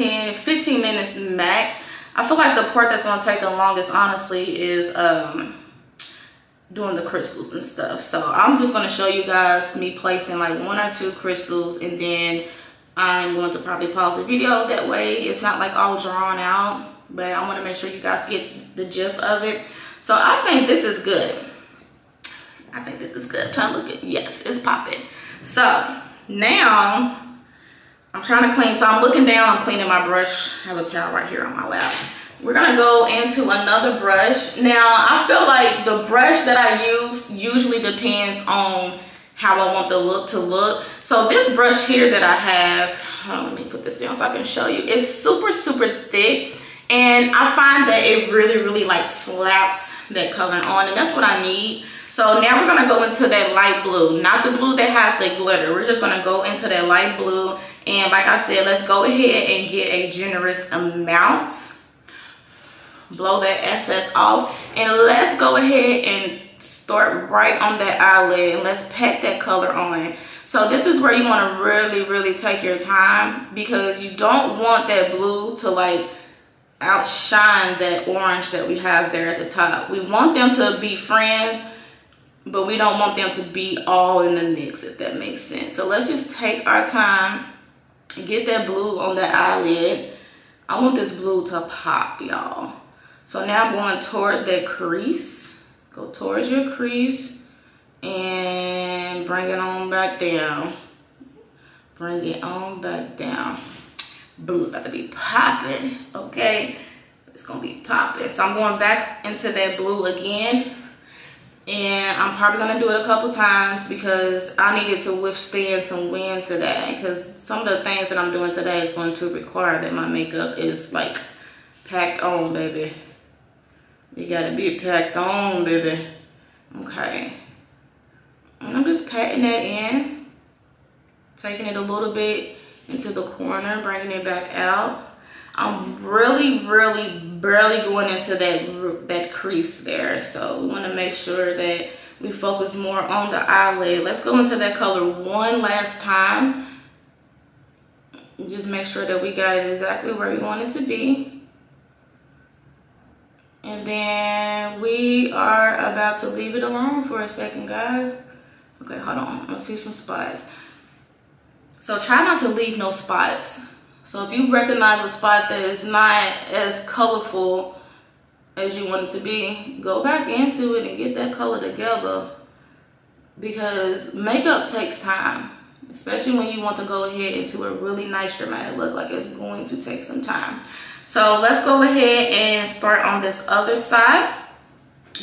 10-15 minutes max. I feel like the part that's going to take the longest, honestly, is doing the crystals and stuff. So I'm just going to show you guys me placing like 1 or 2 crystals, and then I'm going to probably pause the video. That way it's not like all drawn out, but I want to make sure you guys get the gist of it. So I think this is good. I think this is good. I'm trying to look at, yes, it's popping. So now I'm trying to clean. So I'm looking down, I'm cleaning my brush. I have a towel right here on my lap. We're gonna go into another brush. Now, I feel like the brush that I use usually depends on how I want the look to look. So this brush here that I have, hold on, let me put this down so I can show you. It's super, super thick. And I find that it really, really like slaps that color on, and that's what I need. So now we're gonna go into that light blue, not the blue that has the glitter. We're just gonna go into that light blue. And like I said, let's go ahead and get a generous amount. Blow that excess off, and let's go ahead and start right on that eyelid, and let's pat that color on. So this is where you want to really, really take your time, because you don't want that blue to like outshine that orange that we have there at the top. We want them to be friends, but we don't want them to be all in the mix, if that makes sense. So let's just take our time and get that blue on that eyelid. I want this blue to pop, y'all. So now I'm going towards that crease. Go towards your crease and bring it on back down. Bring it on back down. Blue's about to be popping, okay? It's gonna be popping. So I'm going back into that blue again. And I'm probably gonna do it a couple times because I needed to withstand some wind today, because some of the things that I'm doing today is going to require that my makeup is like packed on, baby. You gotta be packed on, baby. Okay. And I'm just patting that in. Taking it a little bit into the corner, bringing it back out. I'm really, really, barely going into that crease there. So we wanna make sure that we focus more on the eyelid. Let's go into that color one last time. Just make sure that we got it exactly where we want it to be. And then we are about to leave it alone for a second, guys. Okay, hold on. I'm gonna see some spots. So try not to leave no spots. So if you recognize a spot that is not as colorful as you want it to be, go back into it and get that color together, because makeup takes time, especially when you want to go ahead into a really nice dramatic look. Like, it's going to take some time. So let's go ahead and start on this other side.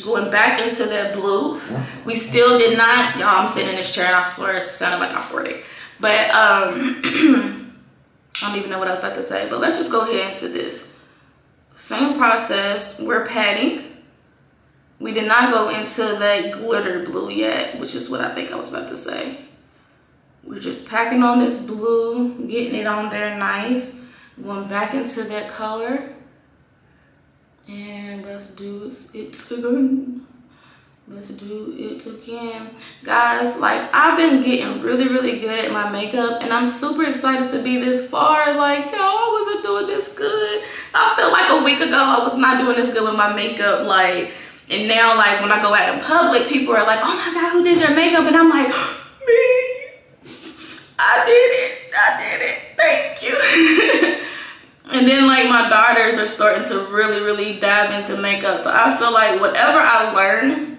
Going back into that blue. We still did not, y'all, I'm sitting in this chair and I swear it sounded like I farted. But I don't even know what I was about to say, but let's just go ahead into this. Same process, we're patting. We did not go into that glitter blue yet, which is what I think I was about to say. We're just packing on this blue, getting it on there nice. Going back into that color, and let's do it again. Let's do it again. Guys, like, I've been getting really, really good at my makeup, and I'm super excited to be this far. Like, yo, I wasn't doing this good. I feel like a week ago I was not doing this good with my makeup. Like, and now, like, when I go out in public, people are like, oh my God, who did your makeup? And I'm like, me. I did it. I did it. Thank you. And then, like, my daughters are starting to really, really dive into makeup. So I feel like whatever I learn,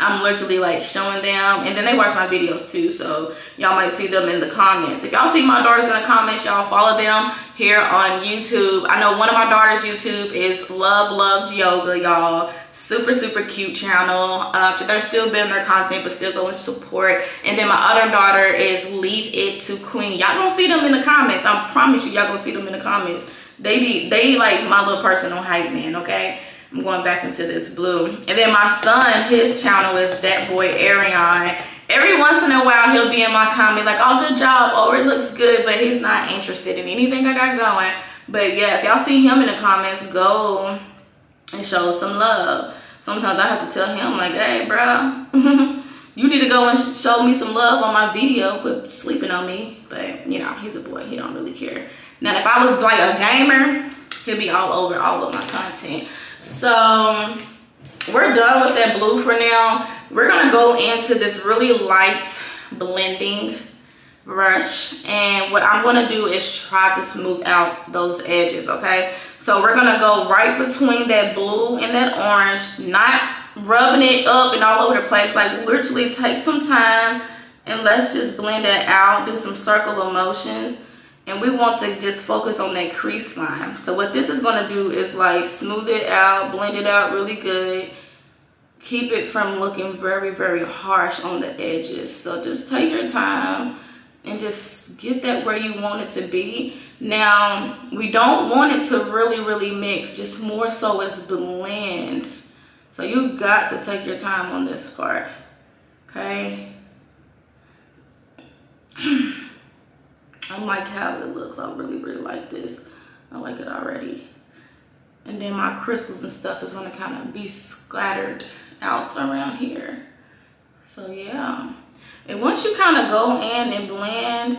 I'm literally, like, showing them. And then they watch my videos, too. So y'all might see them in the comments. If y'all see my daughters in the comments, y'all follow them here on YouTube. I know one of my daughters' YouTube is Love Loves Yoga, y'all. Super, super cute channel. So they're still building their content, but still going to support. And then my other daughter is Leave It to Queen. Y'all going to see them in the comments. I promise you, y'all going to see them in the comments. They like my little personal hype man, okay? I'm going back into this blue. And then my son, his channel is That Boy Arion. Every once in a while, he'll be in my comment like, oh, good job, oh, it looks good, but he's not interested in anything I got going. But yeah, if y'all see him in the comments, go and show some love. Sometimes I have to tell him like, hey, bro, you need to go and show me some love on my video. Quit sleeping on me. But, you know, he's a boy. He don't really care. Now, if I was like a gamer, he'd be all over all of my content. So we're done with that blue for now. We're gonna go into this really light blending brush, and what I'm gonna do is try to smooth out those edges. Okay, so we're gonna go right between that blue and that orange, not rubbing it up and all over the place. Like, literally take some time and let's just blend that out, do some circular motions, and we want to just focus on that crease line. So what this is gonna do is like smooth it out, blend it out really good, keep it from looking very, very harsh on the edges. So just take your time and just get that where you want it to be. Now, we don't want it to really, really mix, just more so it's blend. So you got to take your time on this part, okay? I like how it looks. I really, really like this. I like it already. And then my crystals and stuff is gonna kind of be scattered out around here. So yeah. And once you kind of go in and blend,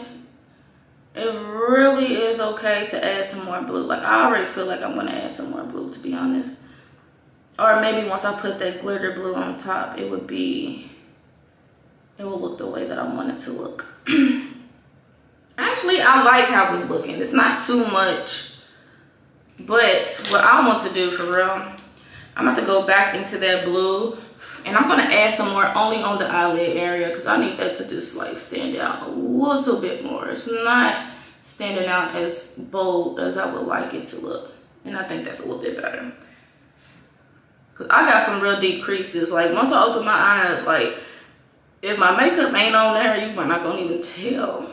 it really is okay to add some more blue. Like, I already feel like I'm gonna add some more blue, to be honest. Or maybe once I put that glitter blue on top, it would be, it will look the way that I want it to look. Actually, I like how it's looking. It's not too much. But what I want to do, for real, I'm about to go back into that blue, and I'm going to add some more only on the eyelid area, because I need that to just like stand out a little bit more. It's not standing out as bold as I would like it to look, and I think that's a little bit better, because I got some real deep creases. Like, once I open my eyes, like, if my makeup ain't on there, you might not gonna even tell.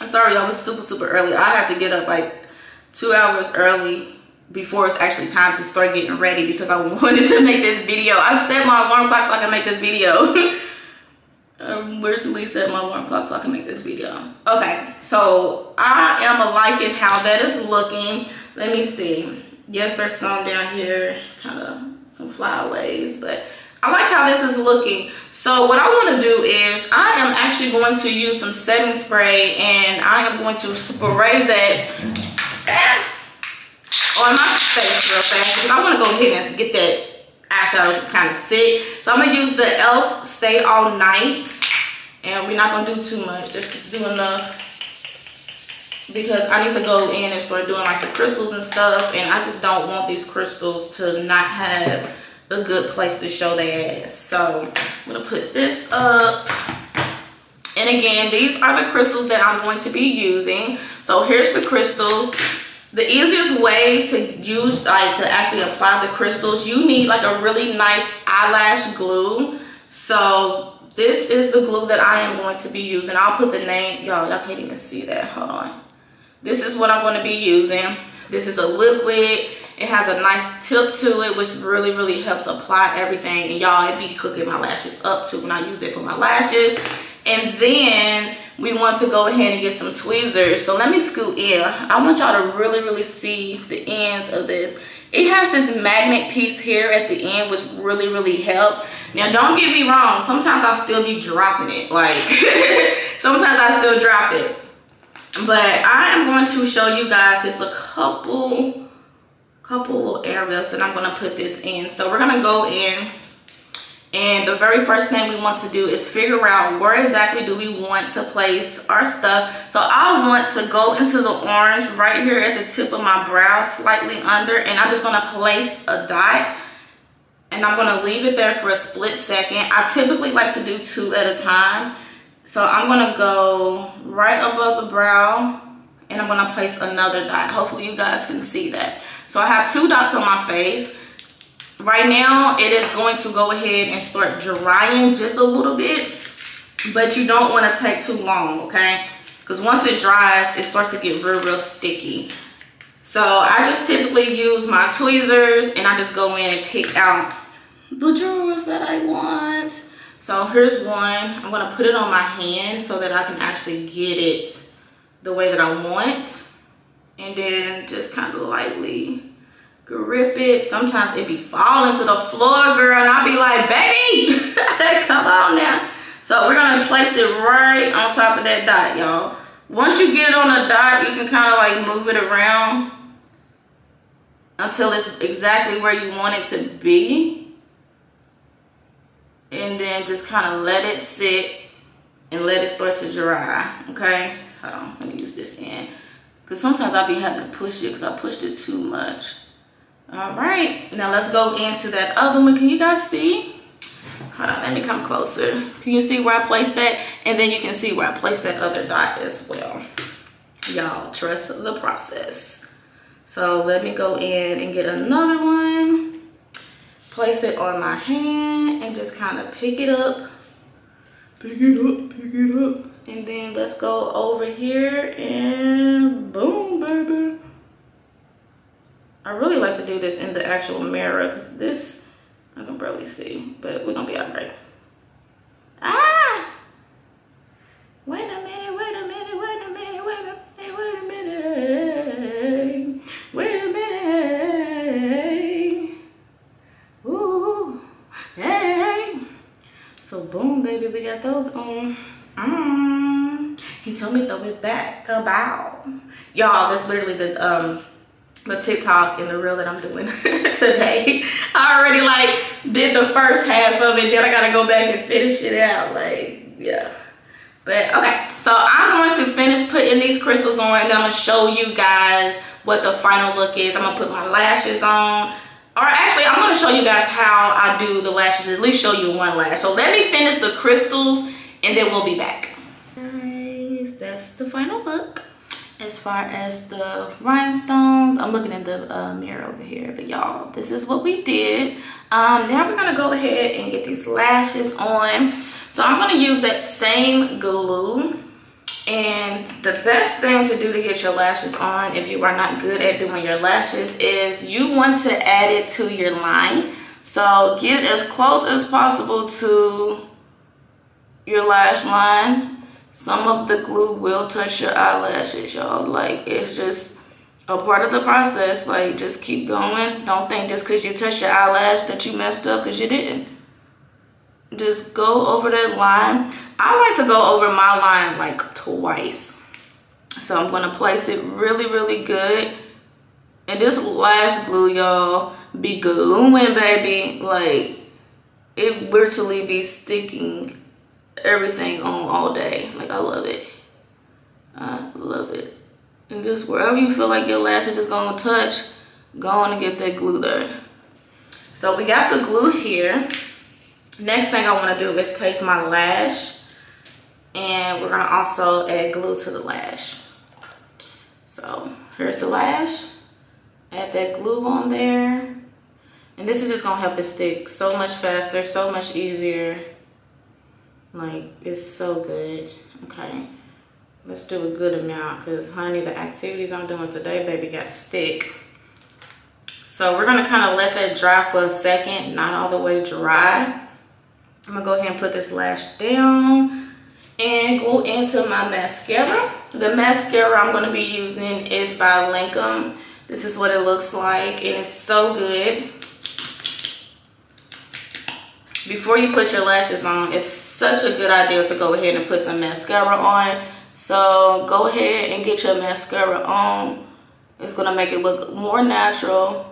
I'm sorry, I was super early. I had to get up like 2 hours early before it's actually time to start getting ready, because I wanted to make this video. I set my alarm clock so I can make this video. I literally set my alarm clock so I can make this video. Okay, so I am liking how that is looking. Let me see. Yes, there's some down here, kind of some flyaways, but I like how this is looking. So what I want to do is I am actually going to use some setting spray, and I am going to spray that on my face real fast, because I want to go ahead and get that eyeshadow kind of sit. So I'm going to use the e.l.f. Stay All Night, and we're not going to do too much, just do enough, because I need to go in and start doing like the crystals and stuff, and I just don't want these crystals to not have a good place to show their ass. So I'm going to put this up. And again, these are the crystals that I'm going to be using. So here's the crystals. The easiest way to use, like, to actually apply the crystals, you need like a really nice eyelash glue. So this is the glue that I am going to be using. I'll put the name, y'all can't even see that, hold on. This is what I'm going to be using. This is a liquid. It has a nice tip to it, which really, really helps apply everything. And y'all, it be cooking my lashes up too when I use it for my lashes. And then we want to go ahead and get some tweezers. So let me scoot in. I want y'all to really, really see the ends of this. It has this magnet piece here at the end, which really, really helps. Now, don't get me wrong. Sometimes I still be dropping it. Like, sometimes I still drop it. But I am going to show you guys just a couple little areas that I'm going to put this in. So we're going to go in. And the very first thing we want to do is figure out where exactly do we want to place our stuff. So I want to go into the orange right here at the tip of my brow, slightly under, and I'm just going to place a dot, and I'm going to leave it there for a split second. I typically like to do two at a time. So I'm going to go right above the brow, and I'm going to place another dot. Hopefully you guys can see that. So I have two dots on my face. Right now, it is going to go ahead and start drying just a little bit, but you don't want to take too long, okay? Because once it dries, it starts to get real, real sticky. So I just typically use my tweezers, and I just go in and pick out the drawers that I want. So here's one. I'm going to put it on my hand so that I can actually get it the way that I want, and then just kind of lightly grip it. Sometimes it be falling to the floor, girl, and I'll be like, baby, come on now. So we're gonna place it right on top of that dot, y'all. Once you get it on a dot, you can kind of like move it around until it's exactly where you want it to be. And then just kind of let it sit and let it start to dry, okay? Hold on, let me use this end. Because sometimes I'll be having to push it because I pushed it too much. All right, now let's go into that other one. Can you guys see? Hold on, let me come closer. Can you see where I placed that? And then you can see where I placed that other dot as well. Y'all, trust the process. So let me go in and get another one. Place it on my hand and just kind of pick it up. Pick it up, pick it up. And then let's go over here and boom, baby. I really like to do this in the actual mirror because this, I can barely see, but we're gonna be all right. Ah! Wait a minute, wait a minute, wait a minute, wait a minute, wait a minute. Ooh, hey. So boom, baby, we got those on. He told me throw it back about. Y'all, that's literally the TikTok and the reel that I'm doing today. I already like did the first half of it, then I gotta go back and finish it out, like, yeah. But okay, so I'm going to finish putting these crystals on and I'm gonna show you guys what the final look is. I'm gonna put my lashes on, or actually I'm gonna show you guys how I do the lashes, at least show you one lash. So let me finish the crystals and then we'll be back. Guys, that's the final look. As far as the rhinestones, I'm looking in the mirror over here, but y'all, this is what we did. Now we're gonna go ahead and get these lashes on. So I'm gonna use that same glue, and the best thing to do to get your lashes on, if you are not good at doing your lashes, is you want to add it to your line. So get it as close as possible to your lash line. Some of the glue will touch your eyelashes, y'all. Like, it's just a part of the process. Like, just keep going. Don't think just because you touched your eyelash that you messed up, because you didn't. Just go over that line. I like to go over my line like twice. So I'm going to place it really, really good. And this lash glue, y'all, be gluing, baby. Like, it virtually be sticking everything on all day. Like, I love it, I love it. And just wherever you feel like your lashes is gonna touch, go on and get that glue there. So we got the glue here. Next thing I want to do is take my lash, and we're gonna also add glue to the lash. So here's the lash, add that glue on there, and this is just gonna help it stick so much faster, so much easier. Like, it's so good. Okay, let's do a good amount because, honey, the activities I'm doing today, baby, got to stick. So we're going to kind of let that dry for a second, not all the way dry. I'm going to go ahead and put this lash down and go into my mascara. The mascara I'm going to be using is by Lancome. This is what it looks like, and it's so good. Before you put your lashes on, it's such a good idea to go ahead and put some mascara on. So go ahead and get your mascara on. It's gonna make it look more natural.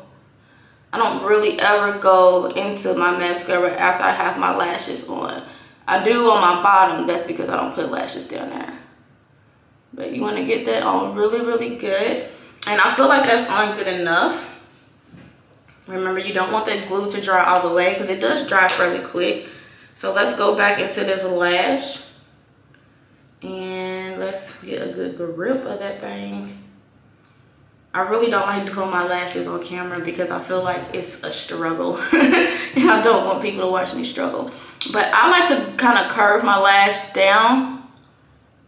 I don't really ever go into my mascara after I have my lashes on. I do on my bottom, that's because I don't put lashes down there. But you wanna get that on really, really good. And I feel like that's on good enough. Remember, you don't want that glue to dry all the way because it does dry fairly quick. So let's go back into this lash and let's get a good grip of that thing. I really don't like doing my lashes on camera because I feel like it's a struggle and I don't want people to watch me struggle. But I like to kind of curve my lash down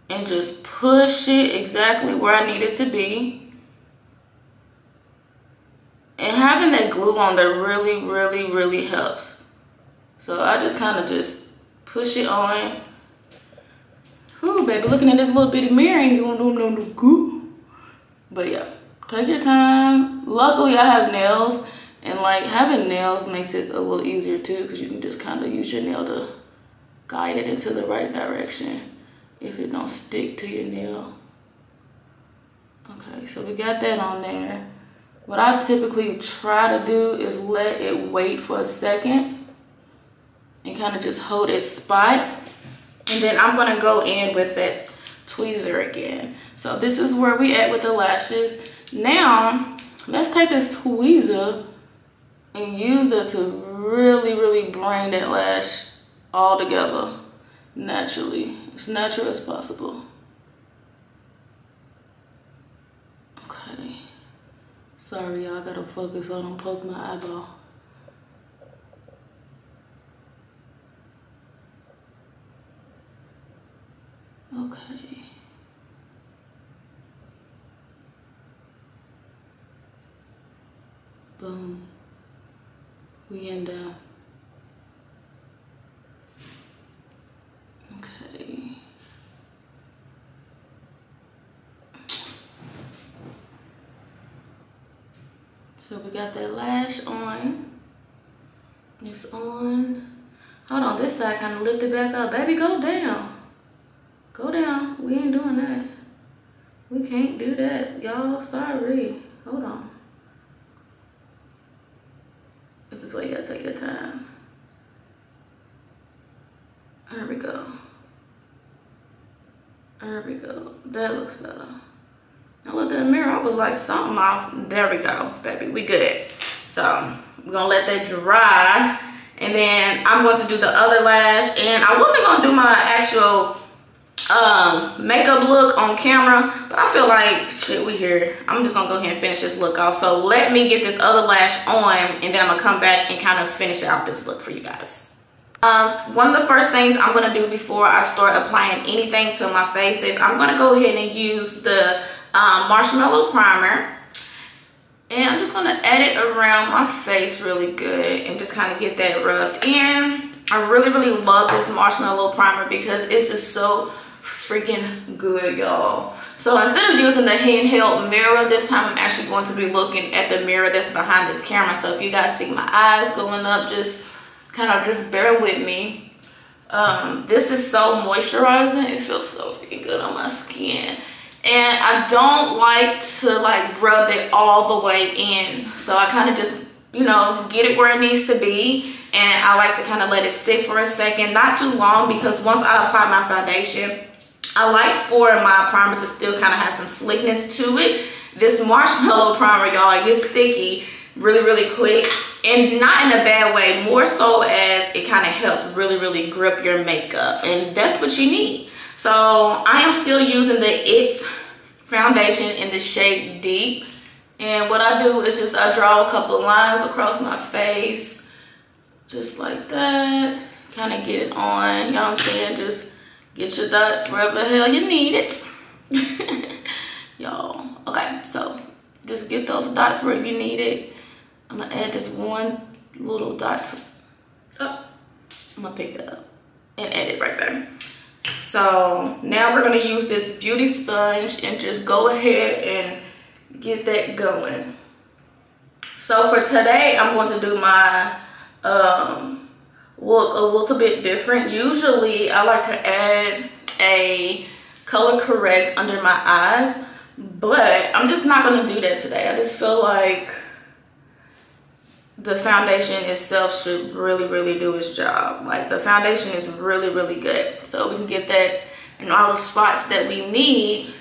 and just push it exactly where I need it to be. And having that glue on there really, really, really helps. So I just kind of just push it on. Ooh, baby, looking in this little bitty mirror and you don't know the glue. But yeah, take your time. Luckily, I have nails. And like, having nails makes it a little easier too, because you can just kind of use your nail to guide it into the right direction if it don't stick to your nail. Okay, so we got that on there. What I typically try to do is let it wait for a second and kind of just hold its spot. And then I'm gonna go in with that tweezer again. So this is where we at with the lashes. Now, let's take this tweezer and use that to really bring that lash all together naturally, as natural as possible. Okay. Sorry, y'all, I gotta focus on and poke my eyeball. Okay. Boom. We end up. Okay. So we got that lash on. It's on. Hold on, this side kind of lift it back up. Baby, go down. Go down. We ain't doing that. We can't do that, y'all. Sorry. Hold on. This is why you gotta take your time. There we go. There we go. That looks better. I looked in the mirror, I was like, something off. There we go, baby, we good. So we're gonna let that dry. And then I'm going to do the other lash. And I wasn't gonna do my actual makeup look on camera, but I feel like shit, we here. I'm just gonna go ahead and finish this look off. So let me get this other lash on, and then I'm gonna come back and kind of finish out this look for you guys. One of the first things I'm gonna do before I start applying anything to my face is I'm gonna go ahead and use the marshmallow primer, and I'm just gonna add it around my face really good and just kind of get that rubbed in. I really love this marshmallow primer because it's just so freaking good, y'all. So instead of using the handheld mirror this time, I'm actually going to be looking at the mirror that's behind this camera. So if you guys see my eyes going up, just kind of just bear with me. This is so moisturizing. It feels so freaking good on my skin, and I don't like to like rub it all the way in, so I kind of just, you know, get it where it needs to be. And I like to kind of let it sit for a second, not too long, because once I apply my foundation, I like for my primer to still kind of have some slickness to it. This marshmallow primer, y'all, it gets sticky really quick, and not in a bad way, more so as it kind of helps really grip your makeup, and that's what you need. So I am still using the It foundation in the shade Deep, and what I do is just I draw a couple lines across my face. Just like that, kind of get it on, you know what I'm saying? Just get your dots wherever the hell you need it. Y'all, okay, so just get those dots where you need it. I'm gonna add this one little dot up. I'm gonna pick that up and add it right there. So now we're gonna use this beauty sponge and just go ahead and get that going. So for today, I'm going to do my look a little bit different. Usually I like to add a color correct under my eyes, but I'm just not going to do that today. I just feel like the foundation itself should really do its job. Like the foundation is really good, so we can get that in all the spots that we need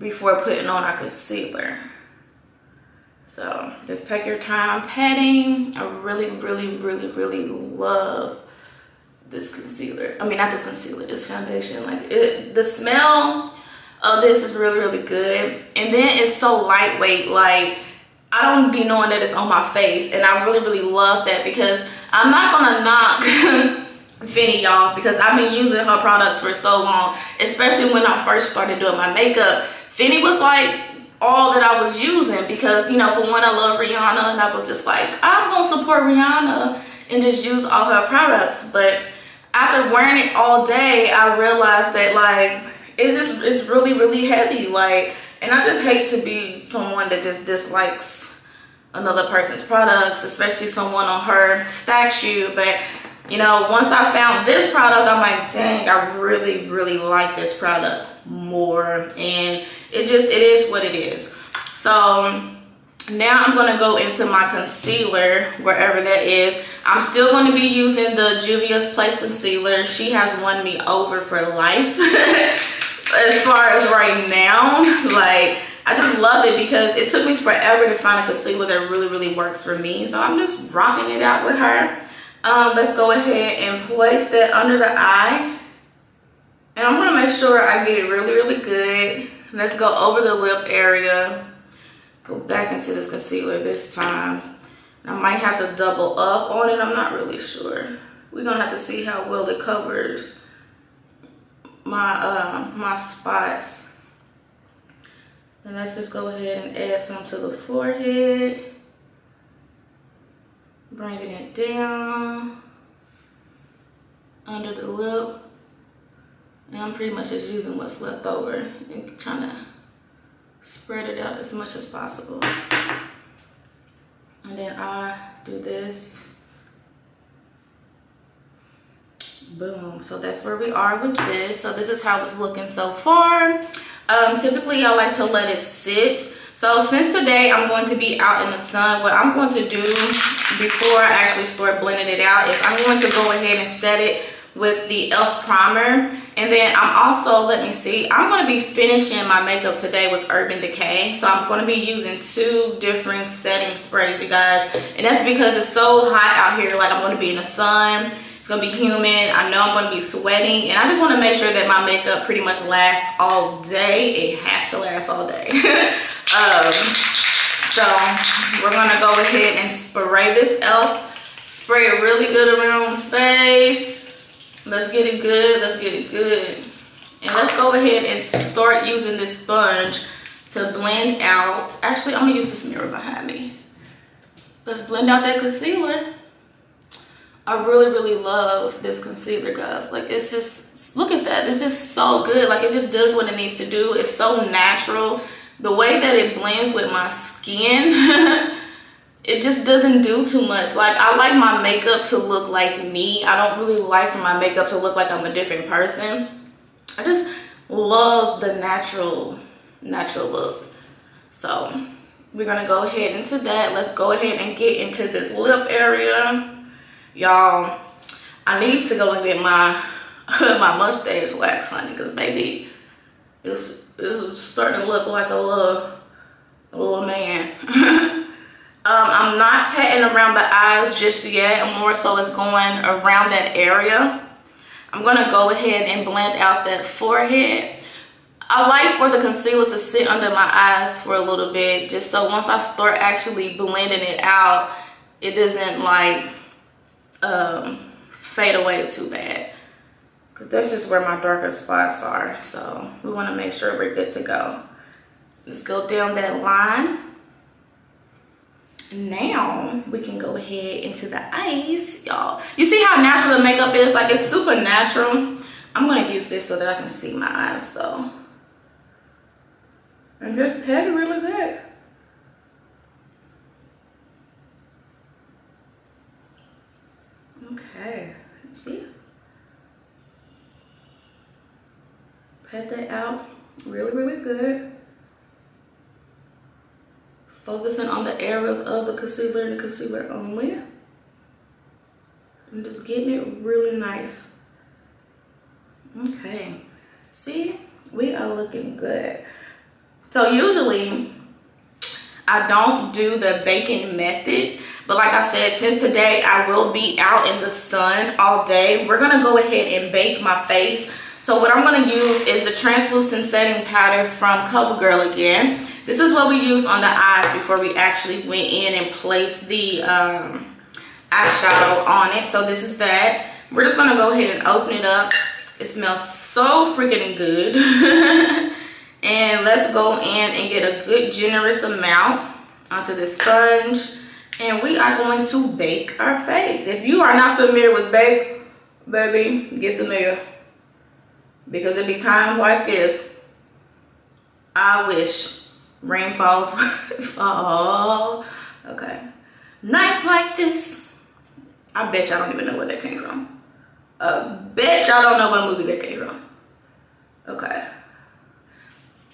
before putting on our concealer. So just take your time patting. I really love this concealer. I mean, not this concealer, this foundation. Like it, the smell of this is really good. And then it's so lightweight. Like I don't be knowing that it's on my face, and I really love that, because I'm not gonna knock Finny, y'all, because I've been using her products for so long, especially when I first started doing my makeup. Finny was like all that I was using, because, you know, for one, I love Rihanna, and I was just like, I'm gonna support Rihanna and just use all her products. But after wearing it all day, I realized that like it's really heavy, like, and I just hate to be someone that just dislikes another person's products, especially someone on her stature. But you know, once I found this product, I'm like, dang, I really like this product. more, and it is what it is. So now I'm going to go into my concealer, wherever that is. I'm still going to be using the Juvia's Place concealer. She has won me over for life as far as right now. Like, I just love it because it took me forever to find a concealer that really, really works for me. So I'm just rocking it out with her. Let's go ahead and place that under the eye. And I'm going to make sure I get it really, really good. Let's go over the lip area. Go back into this concealer this time. I might have to double up on it. I'm not really sure. We're going to have to see how well it covers my, my spots. And let's just go ahead and add some to the forehead. Bringing it down. Under the lip. And I'm pretty much just using what's left over and trying to spread it out as much as possible. And then I do this. Boom. So that's where we are with this. So this is how it's looking so far. Typically I like to let it sit. So since today I'm going to be out in the sun, what I'm going to do before I actually start blending it out is I'm going to go ahead and set it with the e.l.f. primer. And then I'm also, let me see, I'm going to be finishing my makeup today with Urban Decay. So I'm going to be using 2 different setting sprays, you guys. And that's because it's so hot out here. Like, I'm going to be in the sun. It's going to be humid. I know I'm going to be sweating. And I just want to make sure that my makeup pretty much lasts all day. It has to last all day. So we're going to go ahead and spray this e.l.f. Spray it really good around the face. Let's get it good, let's get it good. And let's go ahead and start using this sponge to blend out. Actually, I'm gonna use this mirror behind me. Let's blend out that concealer. I really, really love this concealer, guys. Like, it's just, look at that. It's just so good. Like, it just does what it needs to do. It's so natural. The way that it blends with my skin, it just doesn't do too much. Like, I like my makeup to look like me. I don't really like my makeup to look like I'm a different person. I just love the natural look. So we're gonna go ahead into that. Let's go ahead and get into this lip area, y'all. I need to go and get my my mustache wax, honey, because maybe it's starting to look like a little man. I'm not patting around the eyes just yet. I'm more so it's going around that area. I'm going to go ahead and blend out that forehead. I like for the concealer to sit under my eyes for a little bit, just so once I start actually blending it out, it doesn't like fade away too bad. Because that's just where my darker spots are. So we want to make sure we're good to go. Let's go down that line. Now we can go ahead into the eyes, y'all. You see how natural the makeup is? Like, it's super natural. I'm gonna use this so that I can see my eyes though. And just pat it really good. Okay, see? Pat that out really, really good. Focusing on the areas of the concealer and the concealer only. I'm just getting it really nice. Okay, see, we are looking good. So usually I don't do the baking method, but like I said, since today I will be out in the sun all day, we're gonna go ahead and bake my face. So what I'm gonna use is the translucent setting powder from CoverGirl again. This is what we use on the eyes before we actually went in and placed the eyeshadow on it. So this is that. We're just going to go ahead and open it up. It smells so freaking good. And let's go in and get a good generous amount onto this sponge. And we are going to bake our face. If you are not familiar with bake, baby, get familiar. Because it be times like this. I wish rain falls fall. Okay, nights like this. I bet y'all don't even know where that came from. I bet y'all don't know what movie that came from. Okay,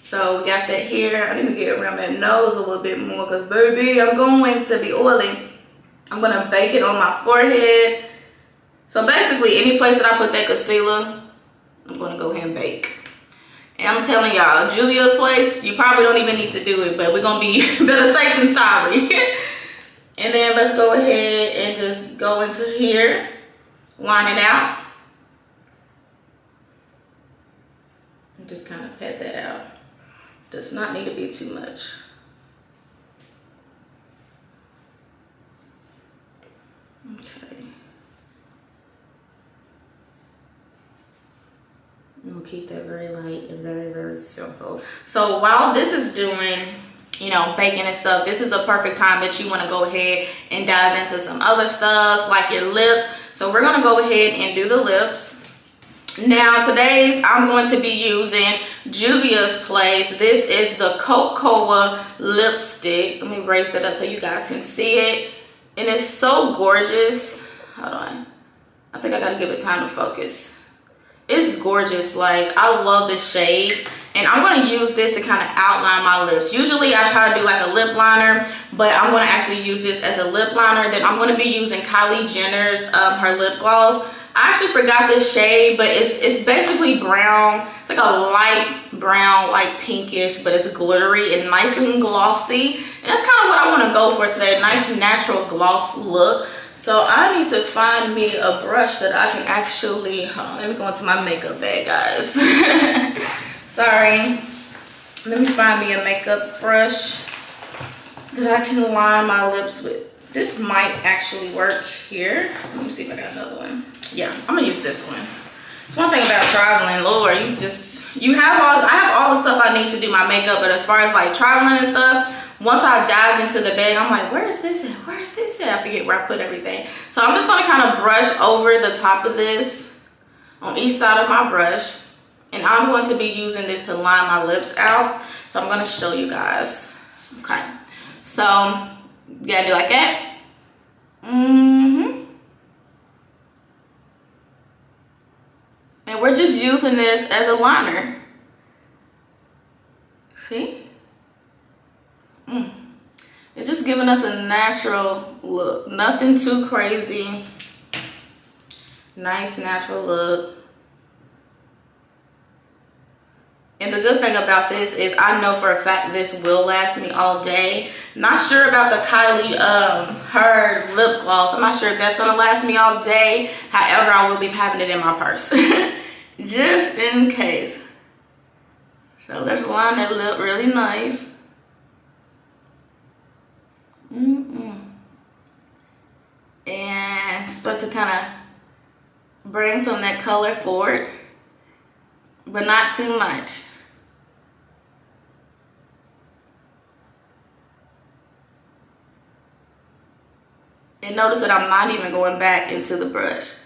So we got that here. I need to get around that nose a little bit more because, baby, I'm going to be oily. I'm going to bake it on my forehead. So basically, any place that I put that concealer, I'm going to go ahead and bake. And I'm telling y'all, Juvia's Place, you probably don't even need to do it, but we're going to be better safe than sorry. And then let's go ahead and just go into here, line it out. And just kind of pat that out. Does not need to be too much. Okay. We'll keep that very light and very, very simple. So while this is doing, you know, baking and stuff, this is the perfect time that you want to go ahead and dive into some other stuff like your lips. So we're going to go ahead and do the lips. Now today's I'm going to be using Juvia's Place. This is the Cocoa lipstick. Let me raise that up so you guys can see it. And it's so gorgeous. Hold on. I think I got to give it time to focus. It's gorgeous. Like, I love this shade, and I'm going to use this to kind of outline my lips. Usually I try to do like a lip liner, but I'm going to actually use this as a lip liner. Then I'm going to be using Kylie Jenner's her lip gloss. I actually forgot this shade, but it's basically brown. It's like a light brown, like pinkish, but it's glittery and nice and glossy. And that's kind of what I want to go for today. Nice natural gloss look. So I need to find me a brush that I can actually, hold on, let me go into my makeup bag, guys. Sorry. Let me find me a makeup brush that I can line my lips with. This might actually work here. Let me see if I got another one. Yeah, I'm gonna use this one. It's one thing about traveling, Lord, I have all the stuff I need to do my makeup, but as far as like traveling and stuff, once I dive into the bag, I'm like, where is this at? Where is this at? I forget where I put everything. So I'm just going to kind of brush over the top of this on each side of my brush. And I'm going to be using this to line my lips out. So I'm going to show you guys. Okay. So you got to do like that. And we're just using this as a liner. See? It's just giving us a natural look. Nothing too crazy. Nice natural look. And the good thing about this is I know for a fact this will last me all day. Not sure about the Kylie, her lip gloss. I'm not sure if that's going to last me all day. However, I will be having it in my purse. Just in case. So let's line that lip really nice. And start to kind of bring some of that color forward, but not too much. And notice that I'm not even going back into the brush.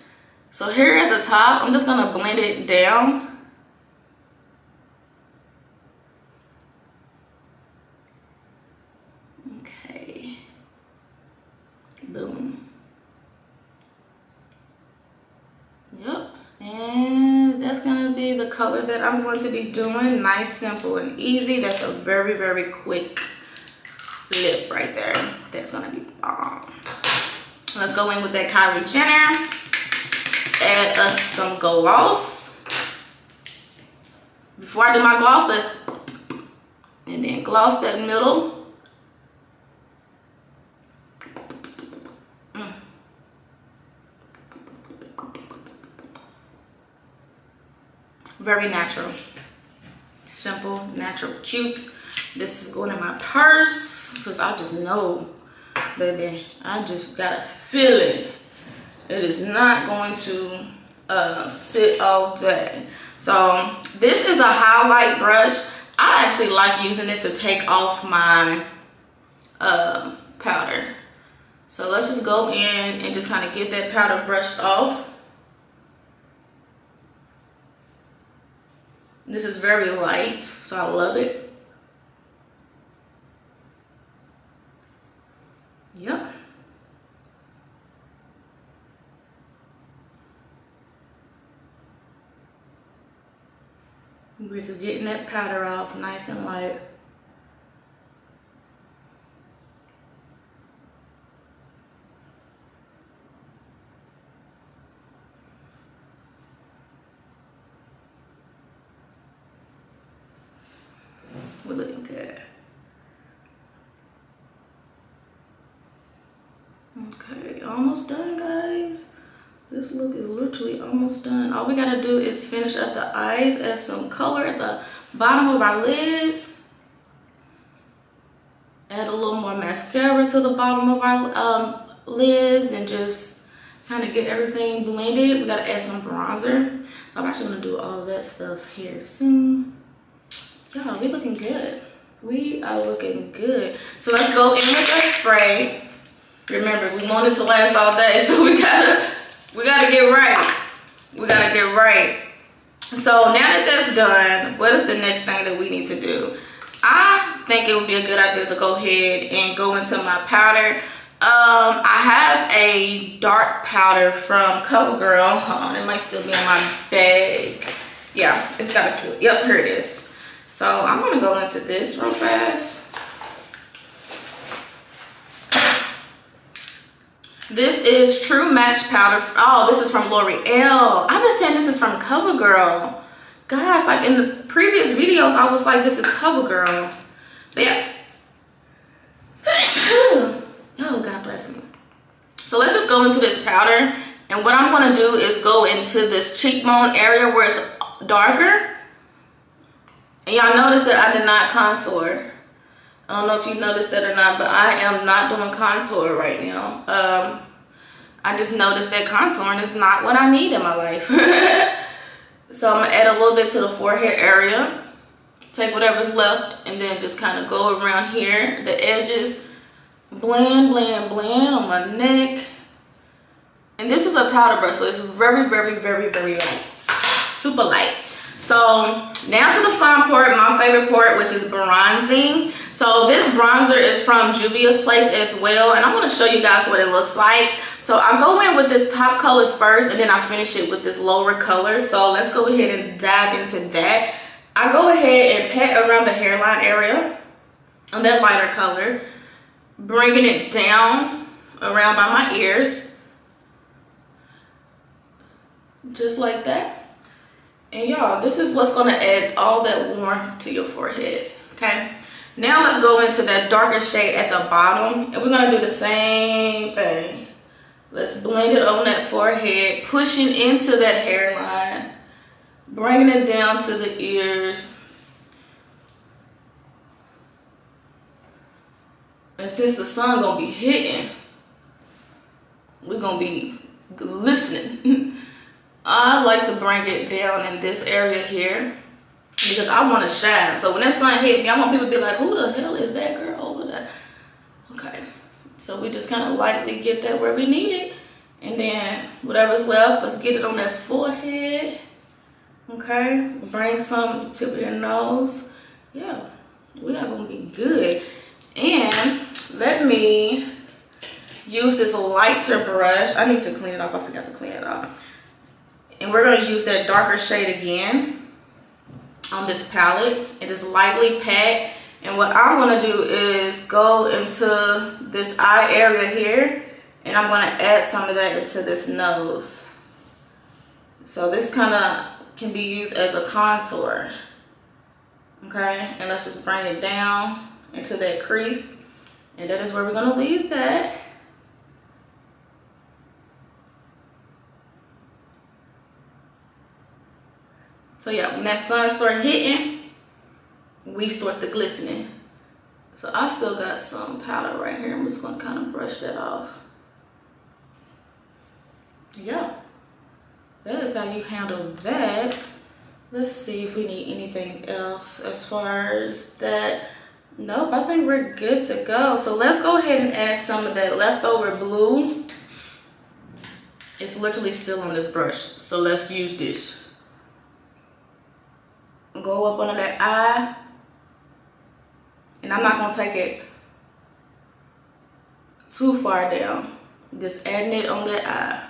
So here at the top, I'm just going to blend it down. Boom. Yep. And that's going to be the color that I'm going to be doing. Nice, simple, and easy. That's a very, very quick lip right there. That's going to be bomb. Let's go in with that Kylie Jenner. Add us some gloss. Before I do my gloss, and then gloss that middle. Very natural, simple, natural, cute. This is going in my purse because I just know, baby, I just gotta feel it. It is not going to sit all day. So this is a highlight brush. I actually like using this to take off my powder. So let's just go in and just kind of get that powder brushed off. This is very light, so I love it. Yep. We're just getting that powder off nice and light. We're looking good. Okay, almost done, guys. This look is literally almost done. All we gotta do is finish up the eyes, add some color at the bottom of our lids, add a little more mascara to the bottom of our lids, and just kind of get everything blended. We gotta add some bronzer. So I'm actually gonna do all that stuff here soon. Y'all, we looking good. We are looking good. So let's go in with a spray. Remember, we want it to last all day, so we gotta get right. We gotta get right. So now that that's done, what is the next thing that we need to do? I think it would be a good idea to go ahead and go into my powder. I have a dark powder from CoverGirl. Hold on, it might still be in my bag. Yeah, it's gotta still. Yep, here it is. So I'm gonna go into this real fast. This is True Match Powder. Oh, this is from L'Oreal. I've been saying this is from CoverGirl. Gosh, like in the previous videos, I was like, this is CoverGirl. Yeah. Oh, God bless me. So let's just go into this powder. And what I'm gonna do is go into this cheekbone area where it's darker. And y'all notice that I did not contour. I don't know if you noticed that or not, but I am not doing contour right now. I just noticed that contouring is not what I need in my life. So I'm gonna add a little bit to the forehead area. Take whatever's left and then just kind of go around here. The edges, blend, blend, blend on my neck. And this is a powder brush, so it's very, very, very, very light. Super light. So now to the fun part, my favorite part, which is bronzing. So this bronzer is from Juvia's Place as well, and I'm going to show you guys what it looks like. So I go in with this top color first, and then I finish it with this lower color. So let's go ahead and dive into that. I go ahead and pat around the hairline area on that lighter color, bringing it down around by my ears, just like that. And y'all, this is what's gonna add all that warmth to your forehead, okay? Now let's go into that darker shade at the bottom, and we're gonna do the same thing. Let's blend it on that forehead, pushing into that hairline, bringing it down to the ears. And since the sun gonna be hitting, we're gonna be glistening. I like to bring it down in this area here because I want to shine. So when that sun hit me, I want people to be like, who the hell is that girl over there? Okay, so we just kind of lightly get that where we need it. And then whatever's left, let's get it on that forehead. Okay, bring some tip of your nose. Yeah, we are going to be good. And let me use this lighter brush. I need to clean it off. I forgot to clean it off. And we're going to use that darker shade again on this palette. It is lightly pat. And what I'm going to do is go into this eye area here. And I'm going to add some of that into this nose. So this kind of can be used as a contour. Okay. And let's just bring it down into that crease. And that is where we're going to leave that. So yeah, when that sun starts hitting, we start the glistening. So I still got some powder right here. I'm just gonna kind of brush that off. Yeah, that is how you handle that. Let's see if we need anything else as far as that. Nope, I think we're good to go. So let's go ahead and add some of that leftover blue. It's literally still on this brush, so let's use this. Go up under that eye, and I'm not gonna take it too far down, just adding it on that eye.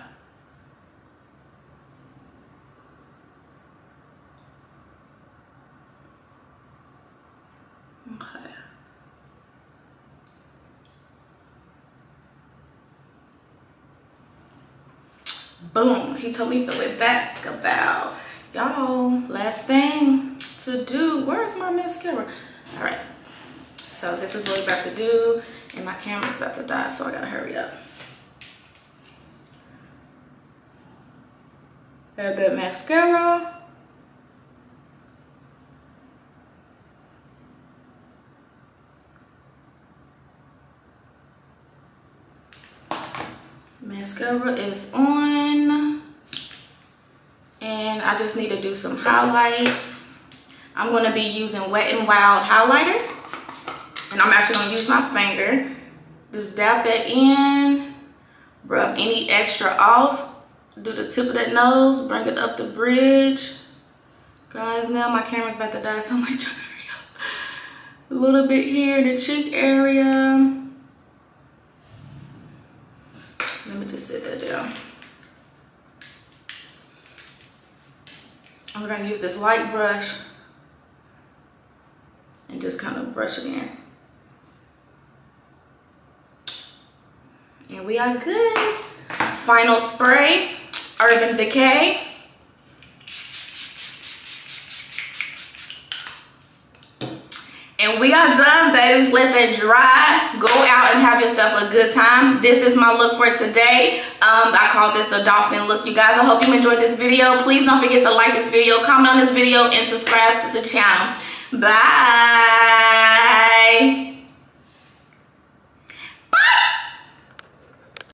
Boom, he told me throw it back about, y'all, last thing to do. Where's my mascara? All right, so this is what we're about to do, and my camera's about to die, so I gotta hurry up. Add that mascara. Mascara is on, and I just need to do some highlights. I'm going to be using Wet n Wild highlighter, and I'm actually going to use my finger. Just dab that in, rub any extra off, do the tip of that nose, bring it up the bridge. Guys, now my camera's about to die, so I'm like trying to hurry up. A little bit here in the cheek area. Let me just sit that down. I'm gonna use this light brush and just kind of brush it in. And we are good. Final spray, Urban Decay. And we are done, babies. Let that dry. Go out and have yourself a good time. This is my look for today. I call this the dolphin look, you guys. I hope you enjoyed this video. Please don't forget to like this video, comment on this video, and subscribe to the channel. Bye.